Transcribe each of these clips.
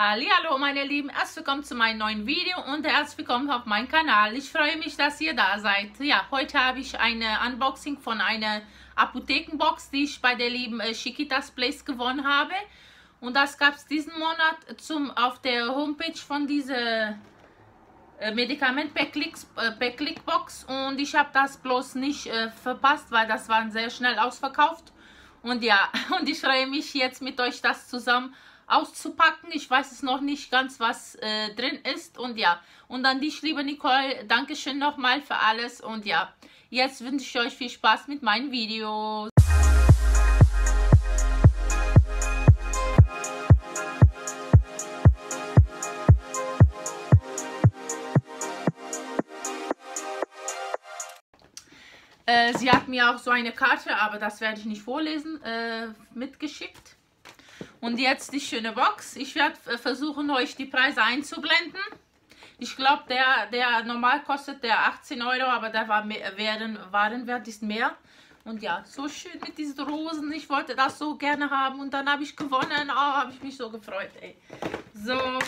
Hallihallo meine Lieben, herzlich willkommen zu meinem neuen Video und herzlich willkommen auf meinem Kanal. Ich freue mich, dass ihr da seid. Ja, heute habe ich eine Unboxing von einer Apothekenbox, die ich bei der lieben Schikitas Place gewonnen habe. Und das gab es diesen Monat auf der Homepage von dieser Medikament-Per-Clickbox. Und ich habe das bloß nicht verpasst, weil das war sehr schnell ausverkauft. Und ja, und ich freue mich jetzt mit euch das zusammen auszupacken. Ich weiß es noch nicht ganz, was drin ist. Und ja, und an dich, liebe Nicole, Dankeschön nochmal für alles. Und ja, jetzt wünsche ich euch viel Spaß mit meinen Videos. Sie hat mir auch so eine Karte, aber das werde ich nicht vorlesen, mitgeschickt. Und jetzt die schöne Box. Ich werde versuchen, euch die Preise einzublenden. Ich glaube, der normal kostet der 18 Euro, aber der Warenwert ist mehr. Und ja, so schön mit diesen Rosen. Ich wollte das so gerne haben und dann habe ich gewonnen. Oh, habe ich mich so gefreut, ey. So,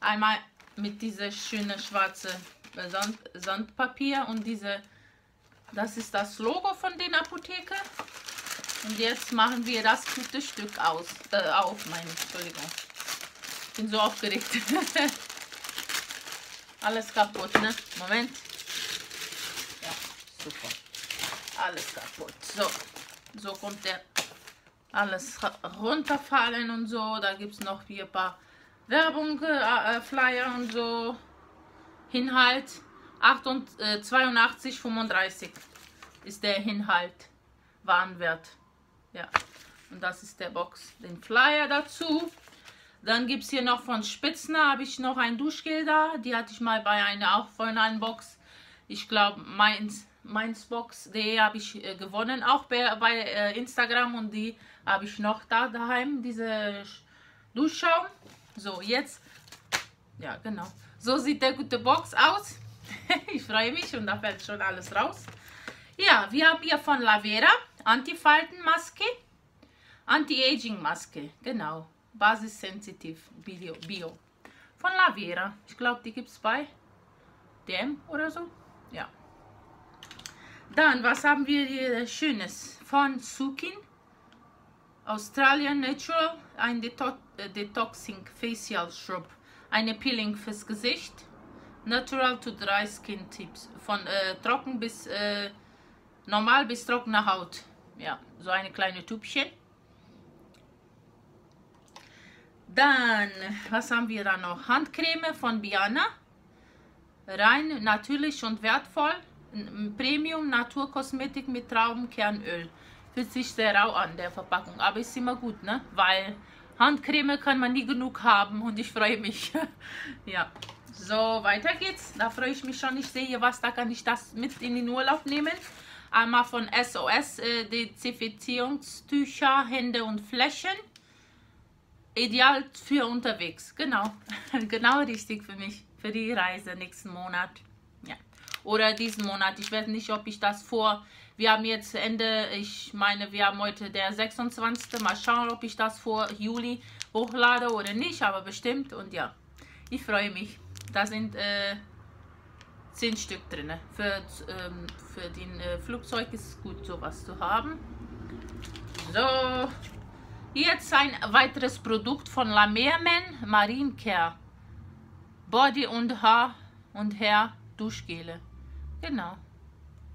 einmal mit dieser schönen schwarzen Sandpapier und diese, das ist das Logo von den Apotheken. Und jetzt machen wir das gute Stück auf, Entschuldigung. Ich bin so aufgeregt. Alles kaputt, ne? Moment. Ja, super. Alles kaputt. So kommt der alles runterfallen und so. Da gibt es noch hier ein paar Werbung, Flyer und so. Inhalt 82,35 ist der Inhalt. Warenwert. Ja, und das ist der Box, den Flyer dazu. Dann gibt es hier noch von Spitzner, habe ich noch ein Duschgel da. Die hatte ich mal bei einer auch von einer Box. Ich glaube, Mainzbox.de habe ich gewonnen, auch bei Instagram. Und die habe ich noch da daheim, diese Duschschaum. So, jetzt, ja genau, so sieht der gute Box aus. Ich freue mich und da fällt schon alles raus. Ja, wir haben hier von Lavera Antifaltenmaske, Anti-Aging-Maske, genau, basissensitiv, Bio, von Lavera. Ich glaube, die gibt es bei DM oder so, ja. Dann, was haben wir hier Schönes? Von Sukin, Australian Natural, ein Detoxing Facial Shrub, eine Peeling fürs Gesicht, Natural to Dry Skin Tips, von trocken bis normal bis trockene Haut. Ja, so eine kleine Tübchen. Dann, was haben wir da noch? Handcreme von Biana. Rein, natürlich und wertvoll. Premium Naturkosmetik mit Traubenkernöl. Fühlt sich sehr rau an, der Verpackung. Aber ist immer gut, ne? Weil Handcreme kann man nie genug haben und ich freue mich. Ja, so weiter geht's. Da freue ich mich schon. Ich sehe hier was, da kann ich das mit in den Urlaub nehmen. Einmal von SOS, Desinfizierungstücher, Hände und Flächen. Ideal für unterwegs. Genau, genau richtig für mich, für die Reise nächsten Monat. Ja. Oder diesen Monat. Ich weiß nicht, ob ich das wir haben jetzt Ende, ich meine, wir haben heute der 26. Mal schauen, ob ich das vor Juli hochlade oder nicht, aber bestimmt. Und ja, ich freue mich. Da sind 10 Stück drin. Für den Flugzeug ist es gut, sowas zu haben. So, jetzt ein weiteres Produkt von La Merman Marine Care. Body und Haar und Hair Duschgele. Genau.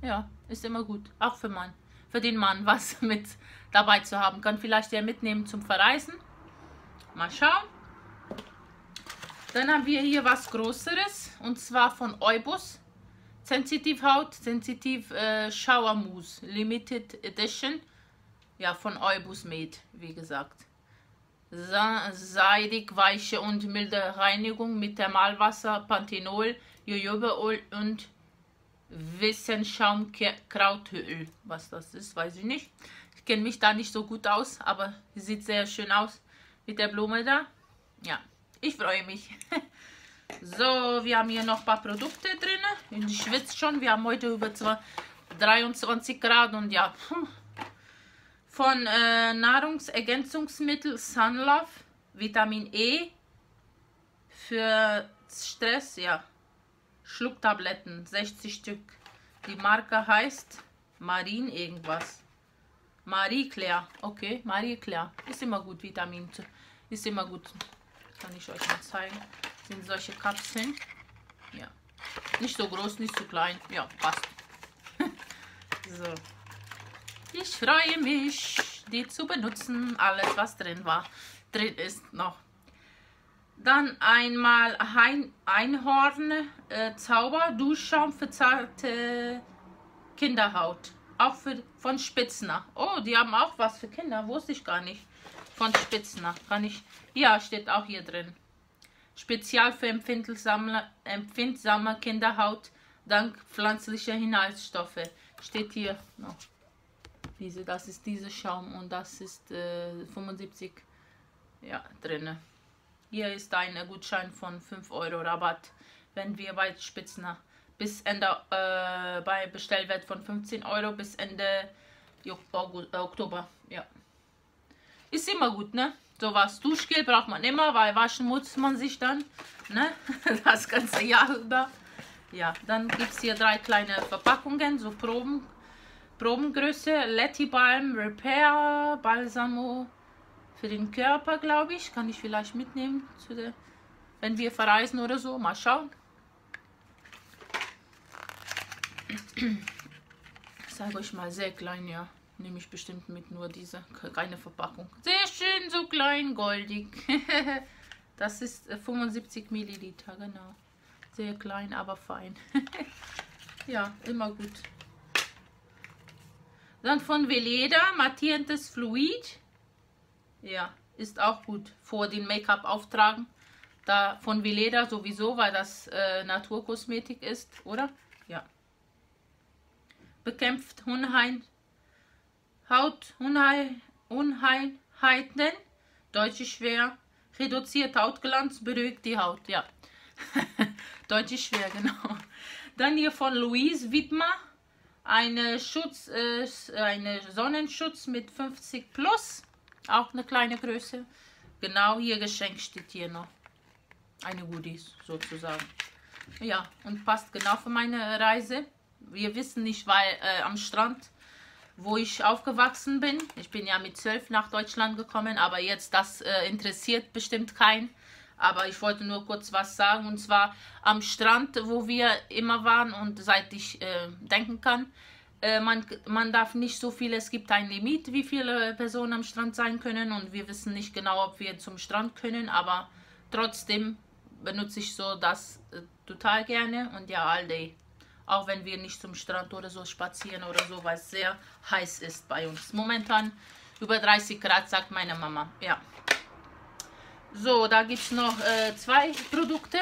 Ja, ist immer gut. Auch für Mann. Für den Mann was mit dabei zu haben. Kann vielleicht der mitnehmen zum Verreisen. Mal schauen. Dann haben wir hier was Größeres und zwar von Eubos. Sensitiv Haut, Sensitiv Shower Mousse, Limited Edition. Ja, von Eubos Med, wie gesagt. Seidig, weiche und milde Reinigung mit Thermalwasser, Panthenol, Jojobaöl und Wissenschaumkrautöl. Was das ist, weiß ich nicht. Ich kenne mich da nicht so gut aus, aber sieht sehr schön aus mit der Blume da. Ja. Ich freue mich. So, wir haben hier noch ein paar Produkte drin. Ich schwitze schon. Wir haben heute über 23 Grad und ja. Von Nahrungsergänzungsmittel Sunlove Vitamin E für Stress, ja. Schlucktabletten, 60 Stück. Die Marke heißt Marine irgendwas. Marie Claire, okay, Marie Claire. Ist immer gut, Vitamin C. Ist immer gut. Kann ich euch mal zeigen. Sind solche Kapseln. Ja. Nicht so groß, nicht so klein. Ja, passt. So. Ich freue mich, die zu benutzen. Alles, was drin war, drin ist noch. Dann einmal Einhorn-Zauber, Duschschaum für zarte Kinderhaut. Auch von Spitzner. Oh, die haben auch was für Kinder, wusste ich gar nicht. Von Spitzner kann ich. Ja, steht auch hier drin. Spezial für empfindsame Kinderhaut dank pflanzlicher Inhaltsstoffe. Steht hier noch. Diese, das ist dieser Schaum und das ist 75 ja, drin. Hier ist ein Gutschein von 5 Euro Rabatt, wenn wir bei Spitzner bis Ende bei Bestellwert von 15 Euro bis Ende Oktober. Ja. Ist immer gut, ne? So was. Duschgel braucht man immer, weil waschen muss man sich dann, ne? Das ganze Jahr über. Ja, dann gibt es hier 3 kleine Verpackungen, so Proben. Probengröße, Letty Balm Repair, Balsamo für den Körper, glaube ich. Kann ich vielleicht mitnehmen, zu der, wenn wir verreisen oder so. Mal schauen. Ich sage euch mal, sehr klein, ja. Nehme ich bestimmt mit, nur diese, keine Verpackung. Sehr schön, so klein, goldig. Das ist 75 Milliliter, genau. Sehr klein, aber fein. Ja, immer gut. Dann von Weleda, mattierendes Fluid. Ja, ist auch gut. Vor den Make-up auftragen. Da von Weleda sowieso, weil das Naturkosmetik ist, oder? Ja. Bekämpft Hautunreinheiten. Deutsch ist schwer. Reduziert Hautglanz, beruhigt die Haut. Ja. Deutsch ist schwer, genau. Dann hier von Louis Widmer. Eine Sonnenschutz mit 50 plus, auch eine kleine Größe. Genau, hier Geschenk steht hier noch. Eine Goodies sozusagen. Ja, und passt genau für meine Reise. Wir wissen nicht, weil am Strand, wo ich aufgewachsen bin, ich bin ja mit 12 nach Deutschland gekommen, aber jetzt, das interessiert bestimmt keinen. Aber ich wollte nur kurz was sagen, und zwar am Strand, wo wir immer waren und seit ich denken kann, man darf nicht so viel, es gibt ein Limit, wie viele Personen am Strand sein können, und wir wissen nicht genau, ob wir zum Strand können, aber trotzdem benutze ich so das total gerne und ja, all day. Auch wenn wir nicht zum Strand oder so spazieren oder so, weil es sehr heiß ist bei uns. Momentan über 30 Grad, sagt meine Mama, ja. So, da gibt es noch 2 Produkte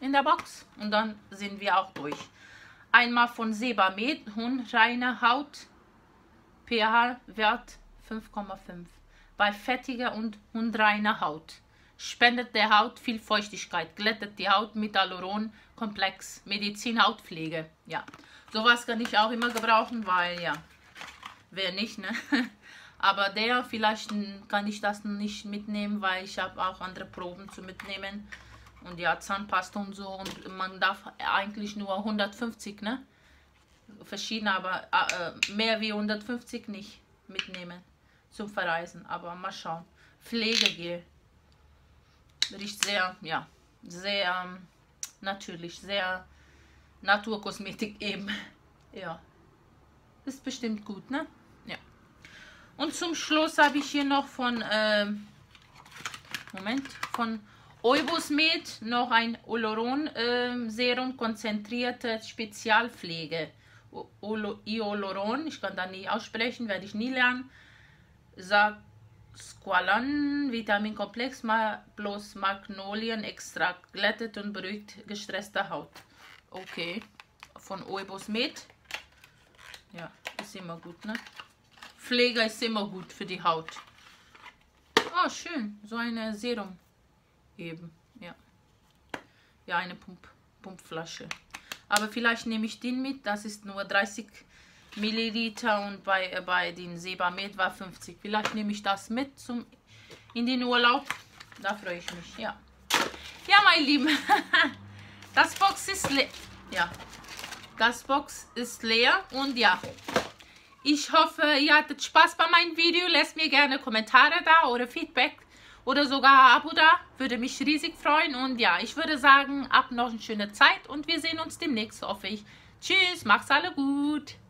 in der Box und dann sind wir auch durch. Einmal von Sebamed, unreine Haut, pH-Wert 5,5. Bei fettiger und unreiner Haut. Spendet der Haut viel Feuchtigkeit, glättet die Haut mit Hyaluron-Komplex, Medizin-Hautpflege. Ja, sowas kann ich auch immer gebrauchen, weil ja, wer nicht, ne? Aber der, vielleicht kann ich das nicht mitnehmen, weil ich habe auch andere Proben zu mitnehmen. Und ja, Zahnpasta und so. Und man darf eigentlich nur 150, ne? Verschiedene, aber mehr wie 150 nicht mitnehmen zum Verreisen. Aber mal schauen. Pflegegel. Riecht sehr, ja, sehr natürlich. Sehr Naturkosmetik eben. Ja. Ist bestimmt gut, ne? Und zum Schluss habe ich hier noch von von Eubos Med noch ein Oloron Serum konzentrierte Spezialpflege. Ioloron, ich kann da nie aussprechen, werde ich nie lernen. Squalan, Vitaminkomplex plus Magnolienextrakt, glättet und beruhigt gestresste Haut. Okay, von Eubos Med. Ja, ist immer gut, ne? Pflege ist immer gut für die Haut. Oh, schön. So eine Serum. Eben, ja. Ja, eine Pumpflasche. Aber vielleicht nehme ich den mit. Das ist nur 30 Milliliter und bei den Sebamed war 50. Vielleicht nehme ich das mit in den Urlaub. Da freue ich mich, ja. Ja, mein Lieben, das Box ist leer. Ja, das Box ist leer und ja, ich hoffe, ihr hattet Spaß bei meinem Video. Lasst mir gerne Kommentare da oder Feedback oder sogar Abo da. Würde mich riesig freuen und ja, ich würde sagen, habt noch eine schöne Zeit und wir sehen uns demnächst, hoffe ich. Tschüss, macht's alle gut.